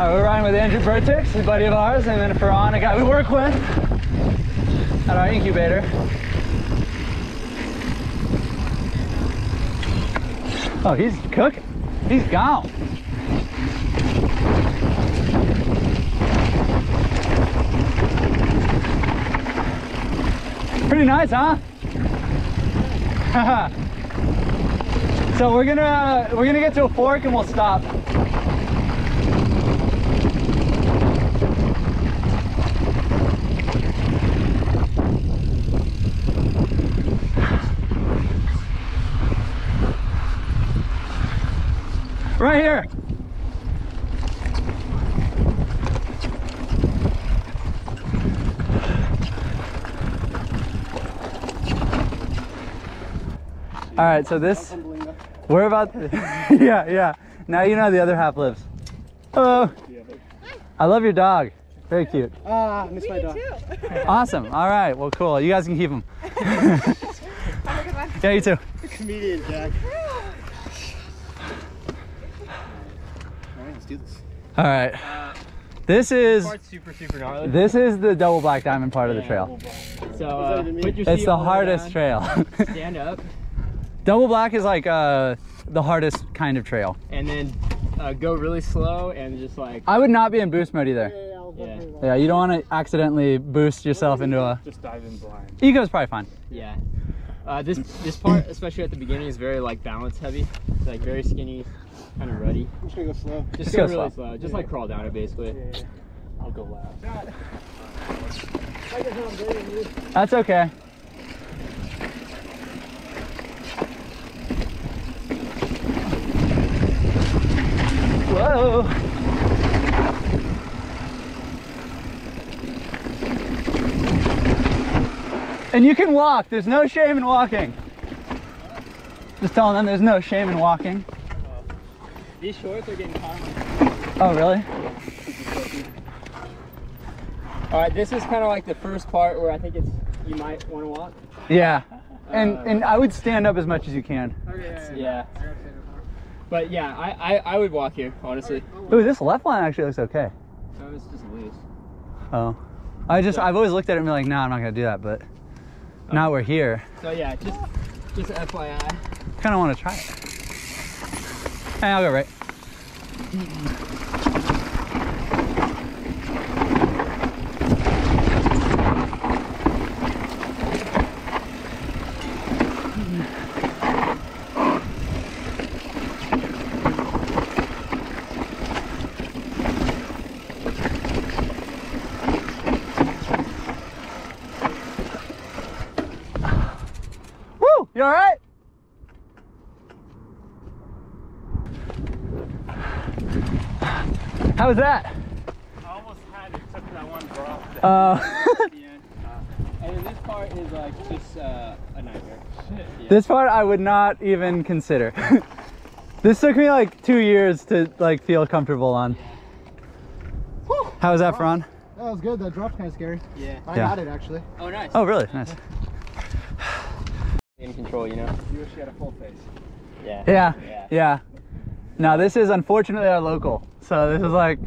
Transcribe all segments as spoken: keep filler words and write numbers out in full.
Uh, we're riding with Andrew Vertex, a buddy of ours, and then Ferron, a guy we work with at our incubator. Oh, he's cooking. He's gone. Pretty nice, huh? So we're gonna uh, we're gonna get to a fork and we'll stop. Right here. All right, so this, we're about, to, yeah, yeah. Now you know how the other half lives. Hello. I love your dog. Very cute. Ah, uh, I miss my dog. Awesome. All right, well, cool. You guys can keep him. Yeah, you too. Comedian, Jack. All right, let's do this. All right. Uh, this is, super, super gnarly. This is the double black diamond part of the trail. So uh, it's the hardest trail. Stand up. Double black is like uh, the hardest kind of trail. And then uh, go really slow and just like... I would not be in boost mode either. Yeah, yeah, yeah. yeah you don't want to accidentally boost yourself into a... Just dive in blind. Eco's probably fine. Yeah. Uh, this this part, especially at the beginning, is very like balance heavy. It's like very skinny, kind of ruddy. I'm just going to go slow. Just, just go, go really slow. slow. Just yeah. like crawl down it basically. Yeah, yeah. I'll go loud. That's okay. Whoa! And you can walk. There's no shame in walking. Just telling them there's no shame in walking. Uh, these shorts are getting hot. Oh, really? All right, this is kind of like the first part where I think it's you might want to walk. Yeah, and uh, and I would stand up as much as you can. Okay, yeah. yeah. But yeah, I, I, I would walk here, honestly. Ooh, this left line actually looks okay. So it's just loose. Oh. I just, so, I've always looked at it and been like, nah, I'm not gonna do that, but okay. Now we're here. So yeah, just, just F Y I. Kinda wanna try it. Hey, I'll go right. You all right? How was that? I almost had it except for that one drop. That uh, at the end. Uh, and this part is like just uh, a nightmare. Shit, yeah. This part I would not even consider. This took me like two years to like feel comfortable on. Yeah. How was that, Ferron? That was good. That drop's kind of scary. Yeah. I yeah. got it actually. Oh, nice. Oh, really? Nice. In control, you know. You wish you had a full face. Yeah. Yeah. Yeah. yeah. Now this is unfortunately our local, so this is like,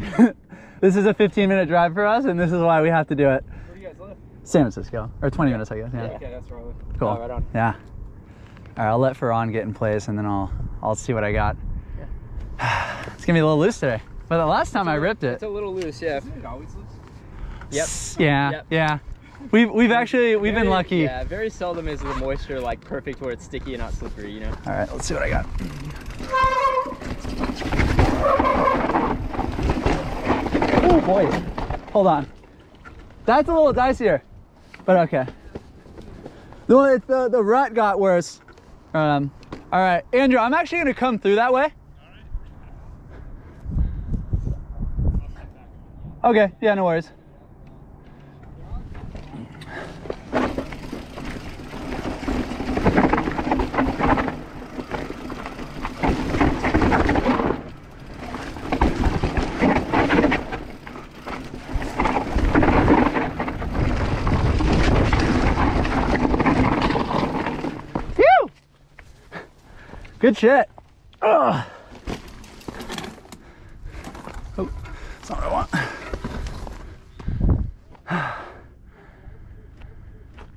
this is a fifteen minute drive for us, and this is why we have to do it. Where do you guys live? San Francisco, or twenty yeah. minutes, I guess. Yeah. yeah. Okay, that's where I live. Cool. Oh, right on. Yeah. All right, I'll let Ferron get in place, and then I'll I'll see what I got. Yeah. It's gonna be a little loose today, but the last time it's I ripped it. It's a little loose, yeah. Isn't it always loose? Yep. Yeah. Yep. Yeah. We've, we've actually, we've very, been lucky. Yeah, very seldom is the moisture like perfect where it's sticky and not slippery, you know? All right, let's see what I got. Oh boy, hold on. That's a little dicier, but okay. The, the, the rut got worse. Um, all right, Andrew, I'm actually gonna come through that way. Okay, yeah, no worries. Good shit. Ugh. Oh. That's not what I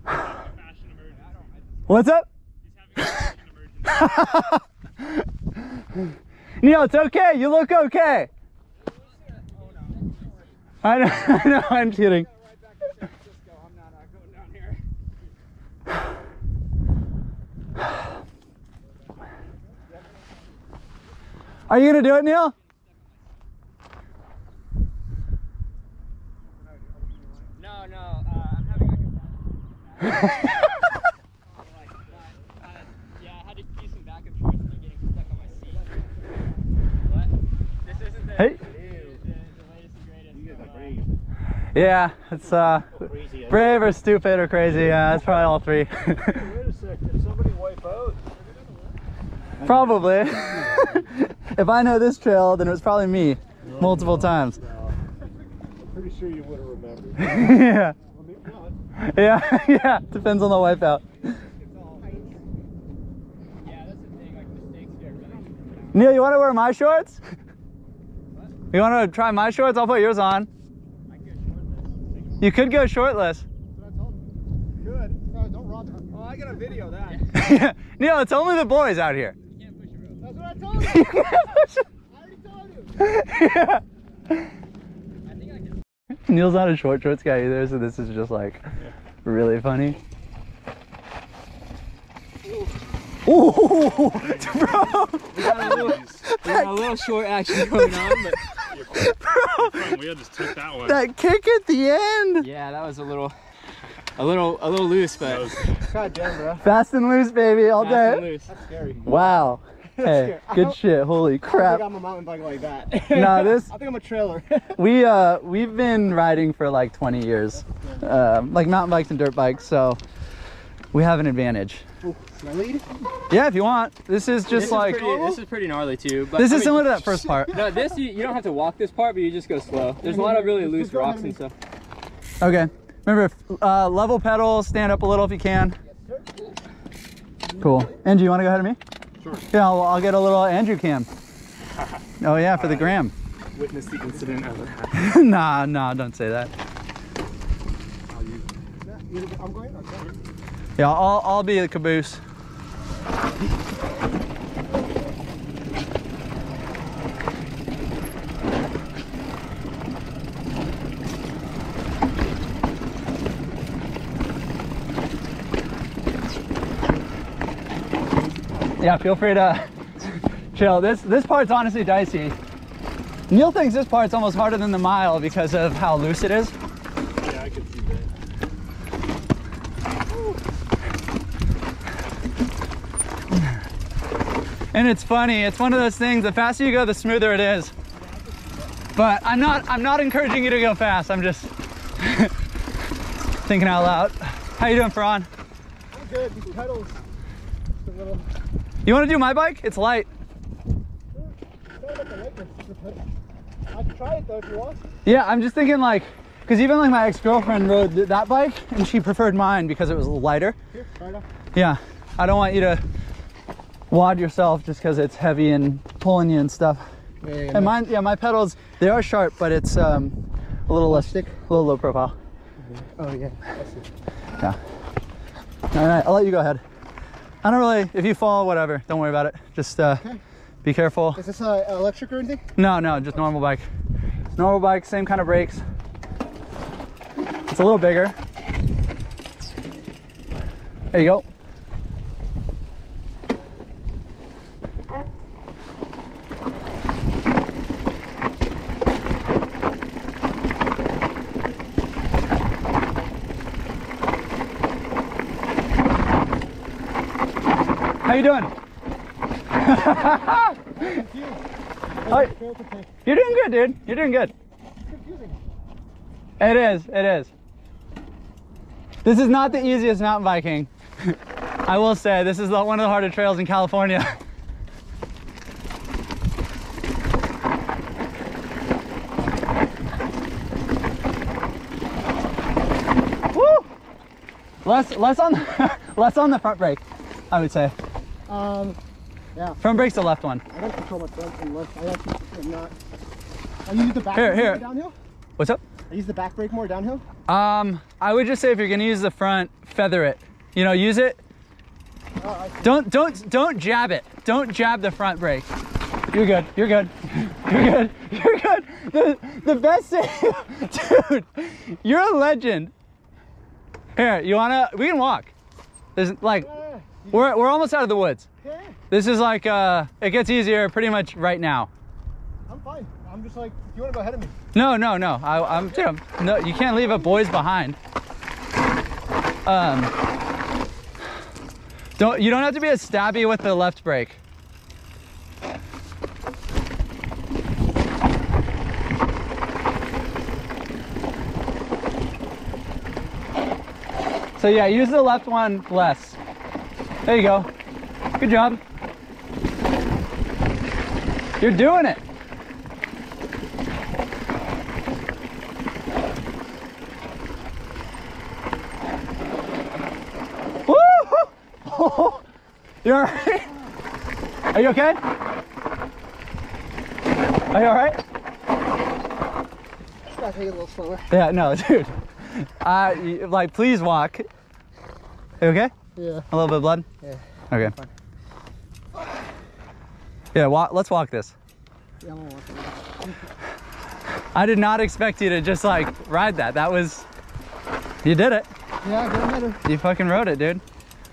want. What's up? He's having an emergency. Neil, it's okay. You look okay. I know, I know, I'm kidding. Are you going to do it, Neil? No, no. Uh, I'm having like a problem. Hey. Yeah, it's uh, brave or stupid or crazy. Yeah, it's probably all three. Wait a sec, did somebody wipe out? Probably. If I know this trail, then it was probably me, no, multiple no, times. No. I'm pretty sure you would have remembered. Yeah. Well, maybe not. Yeah, yeah. Depends on the wipeout. Yeah, that's the thing. Like mistakes get really. Neil, you want to wear my shorts? You want to try my shorts? I'll put yours on. I could go shortless. You could go shortless. That's what I told you. Good. No, don't rob me. Oh, I got to video that. Yeah. Neil, it's only the boys out here. You can't push it, bro. That's what I told you. You can't push it. I already told you. Yeah. I think I can. Neil's not a short shorts guy either, so this is just like yeah. really funny. Ooh. Ooh, bro. We got a little, we got a little short action going on, but bro, we just took that one. That kick at the end. Yeah, that was a little, a little, a little loose, but was... God damn, bro. Fast and loose, baby, all Fast day. Fast and loose. That's scary. Wow. That's hey, scary. Good shit. Holy crap. I think I'm a mountain bike like that. Nah, this. I think I'm a trailer. we uh, we've been riding for like twenty years, uh, like mountain bikes and dirt bikes, so we have an advantage. Ooh. Yeah, if you want. This is just this like is pretty, this is pretty gnarly too. But this I is mean, similar to that first part. No, this you, you don't have to walk this part, but you just go slow. There's a lot of really loose rocks and stuff. Okay. Remember, uh, level pedal. Stand up a little if you can. Cool. Andrew, you want to go ahead of me? Sure. Yeah, I'll, I'll get a little Andrew cam. Oh yeah, for uh, the gram. Witness the incident as it happened. Nah, nah, don't say that. I'm going. Yeah, I'll I'll be the caboose. Yeah, feel free to chill. This this part's honestly dicey. Neil thinks this part's almost harder than the mile because of how loose it is. Yeah, I can see that. And it's funny, it's one of those things, the faster you go, the smoother it is. But I'm not I'm not encouraging you to go fast, I'm just thinking out loud. How you doing, Ferron? I'm good, these pedals. Just a little... You wanna do my bike? It's light. I can try it though if you want. Yeah, I'm just thinking like, cause even like my ex-girlfriend rode that bike and she preferred mine because it was lighter. Here, try it off. Yeah, I don't want you to wad yourself just because it's heavy and pulling you and stuff. Yeah, yeah, and no. mine, yeah, my pedals, they are sharp, but it's um, a little less thick, a little low profile. Mm-hmm. Oh yeah, I see. Yeah. All right, I'll let you go ahead. I don't really, if you fall, whatever, don't worry about it. Just uh, okay. Be careful. Is this uh, electric or anything? No, no, just okay. normal bike. Normal bike, same kind of brakes. It's a little bigger. There you go. How you doing? You're doing good, dude. You're doing good. It's confusing. It is. It is. This is not the easiest mountain biking. I will say this is one of the harder trails in California. Woo! Less, less on, less on the front brake, I would say. Um, yeah. Front brake's the left one. I don't control my front and left. I actually am not I use the back here, brake here. more downhill? What's up? I use the back brake more downhill? Um, I would just say if you're gonna use the front, feather it. You know, use it. Oh, don't don't don't jab it. Don't jab the front brake. You're good. You're good. You're good. You're good. The the best thing, dude. You're a legend. Here, you wanna? We can walk. There's like, we're we're almost out of the woods. Yeah. This is like uh, it gets easier pretty much right now. I'm fine. I'm just like, you wanna go ahead of me? No, no, no. I, I'm, dude, I'm, no. You can't leave a boys behind. Um. Don't you don't have to be as stabby with the left brake. So yeah, use the left one less. There you go. Good job. You're doing it. Woo! You all right? Are you okay? Are you all right? Just gotta take it a little slower. Yeah, no, dude. Uh, like, please walk. You okay? Yeah. A little bit of blood? Yeah. Okay. Fine. Yeah, wa let's walk this. Yeah, I'm gonna walk it. I did not expect you to just like ride that. That was, you did it. Yeah, I did it. You fucking rode it, dude.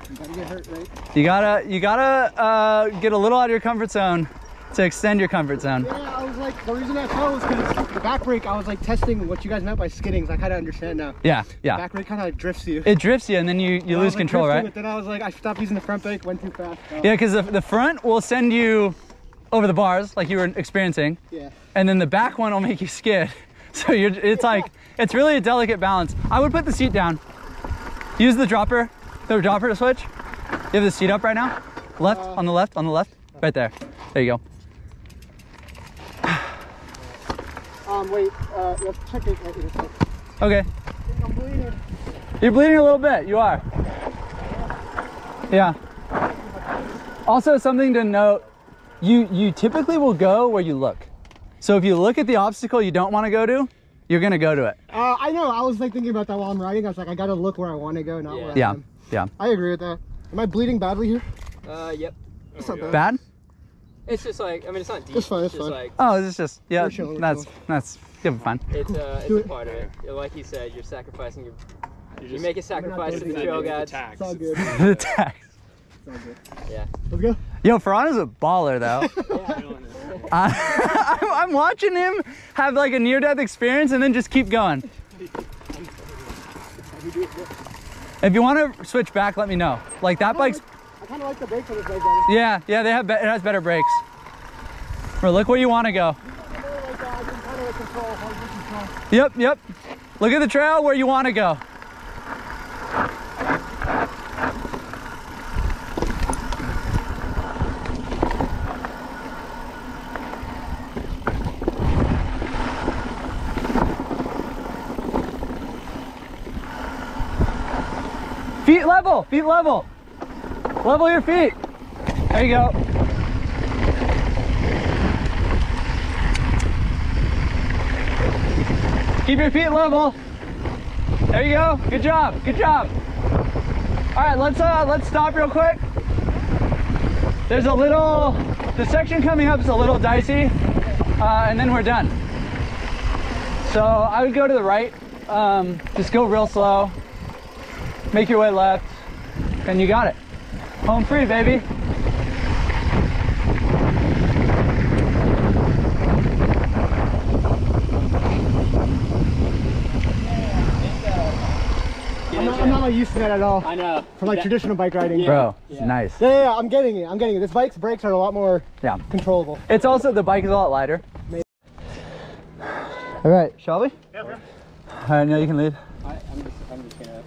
You gotta get hurt, right? You gotta, you gotta uh, get a little out of your comfort zone to extend your comfort zone. Yeah, I was like, the reason I fell was because the back brake, I was like testing what you guys meant by skidding. I kind of understand now. Yeah, yeah. The back brake kind of like drifts you. It drifts you, and then you, you lose control, right? But then I was like, I stopped using the front brake, went too fast. So. Yeah, because the, the front will send you over the bars, like you were experiencing. Yeah. And then the back one will make you skid. So you're, it's yeah. like, it's really a delicate balance. I would put the seat down. Use the dropper. The dropper to switch. You have the seat up right now. Left, uh, on the left, on the left. Right there. There you go. Um, wait, uh, you have to check it. Okay. I'm bleeding. You're bleeding a little bit. You are. Yeah. Also, something to note, you, you typically will go where you look. So if you look at the obstacle you don't want to go to, you're going to go to it. Uh, I know. I was like thinking about that while I'm riding. I was like, I got to look where I want to go, not yeah. where I yeah. am. Yeah. I agree with that. Am I bleeding badly here? Uh, yep. It's not bad. Bad? It's just like, I mean, it's not deep. It's fine, it's, it's just fine. Like, oh, it's just, yeah, sure, that's, cool. that's, you'll be fine. It's, uh, it's a part of it. Like you said, you're sacrificing your, you're you make a sacrifice to the trail gods. It's all good. The tax. It's all good. Yeah. Let's go. Yo, Ferron is a baller, though. Yeah. I, I'm, I'm watching him have like a near-death experience and then just keep going. If you want to switch back, let me know. Like that I bike's. Like, I kind of like the brakes on this bike. Buddy. Yeah, yeah, they have. It has better brakes. Or look where you want to go. Yep, yep. Look at the trail where you want to go. Feet level, feet level. Level your feet. There you go. Keep your feet level. There you go. Good job. Good job. All right, let's uh, let's stop real quick. There's a little. The section coming up is a little dicey, uh, and then we're done. So I would go to the right. Um, just go real slow. Make your way left, and you got it. Home free, baby. I'm not, I'm not like, used to that at all. I know. From like yeah. traditional bike riding. Yeah. Bro, yeah. nice. Yeah, yeah, yeah, I'm getting it, I'm getting it. This bike's brakes are a lot more yeah. controllable. It's also, the bike is a lot lighter. Maybe. All right, shall we? Yeah, all right, all right now you can lead. I, I'm just, I'm just gonna...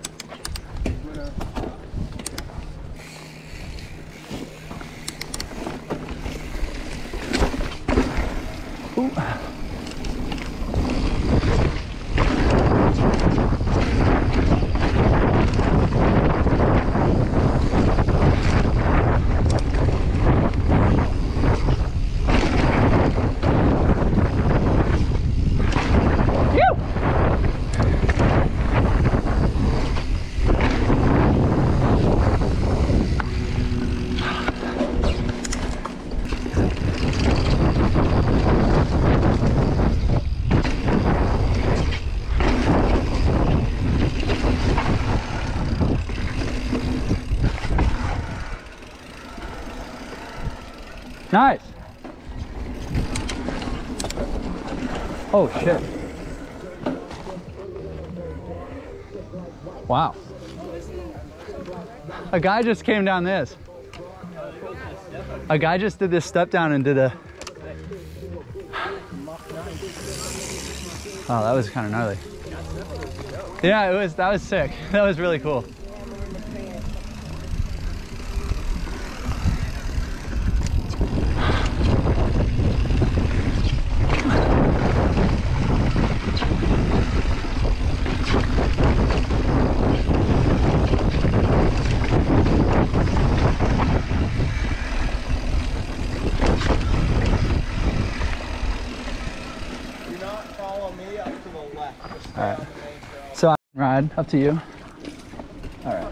Ooh. Nice. Oh shit. Wow. A guy just came down this. A guy just did this step down and did a... Oh, that was kind of gnarly. Yeah, it was. That was sick. That was really cool. Ride up to you. All right.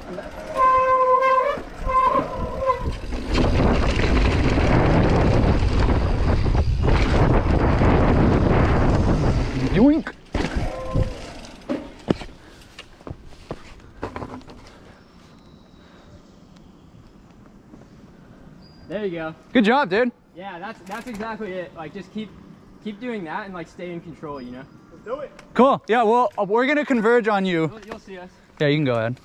Yoink. There you go. Good job, dude. Yeah, that's that's exactly it. Like, just keep keep doing that and like stay in control, you know. Do it. Cool. Yeah, well, we're going to converge on you. You'll, you'll see us. Yeah, you can go ahead.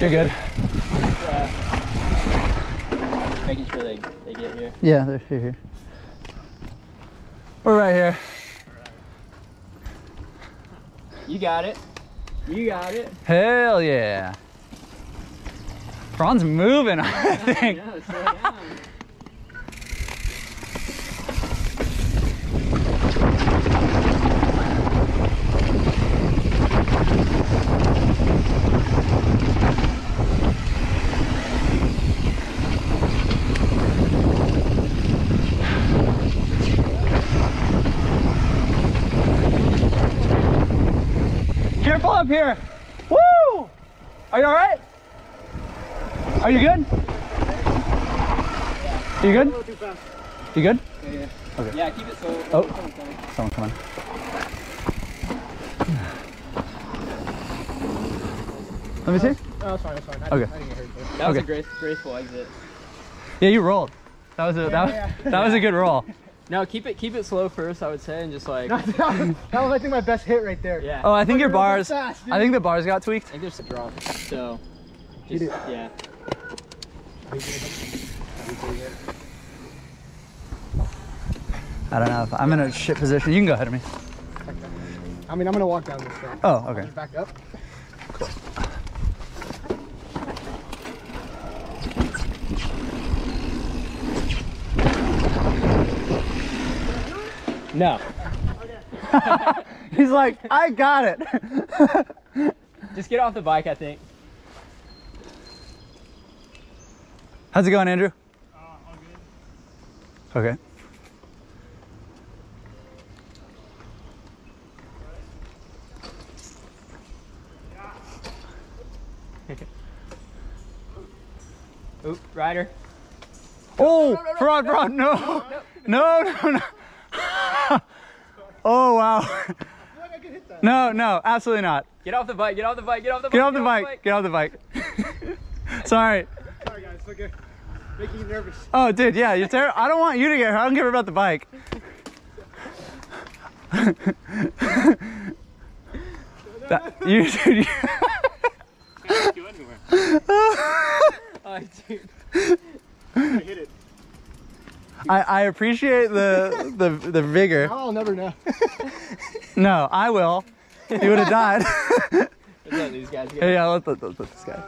You're good. Uh, making sure they, they get here. Yeah, they're here. We're right here. You got it. You got it. Hell yeah. Ferron's moving, I think. I know, slow down. Up here. Woo! Are you all right? Are you good? Yeah. You good? You good? Yeah, yeah. Okay. Yeah, keep it slow. Oh, someone coming. Someone coming. Let me see. Oh, sorry, I'm sorry. I okay. Didn't, I didn't get hurt. That was okay. A grace, graceful exit. Yeah, you rolled. That was a yeah, that, yeah. that yeah. was a good roll. No, keep it keep it slow first, I would say, and just like that was, that was I think my best hit right there. Yeah. Oh, I think oh, your bars fast, I think the bars got tweaked. I think there's a drop. So just, yeah. I don't know if I'm in a shit position. You can go ahead of me. I mean, I'm gonna walk down this thing. Oh, okay. Back up. Cool. No. He's like, I got it. Just get off the bike, I think. How's it going, Andrew? Uh, all good. Okay. Oop, rider. Oh, Ferron, Ferron, no. No, no, no. no, no. Oh wow. I feel like I could hit that. No, no, absolutely not. Get off the bike, get off the bike, get off the bike. Get off the bike, get off the bike. Sorry. Sorry guys, look at making you nervous. Oh dude, yeah, you're terrible. I don't want you to get hurt. I don't care about the bike. that, you dude, can't go anywhere. Oh dude. I hit it. I, I appreciate the, the the vigor. I'll never know. No, I will. He would have died. Let's let these guys go. Yeah, let's let, let, let this guy.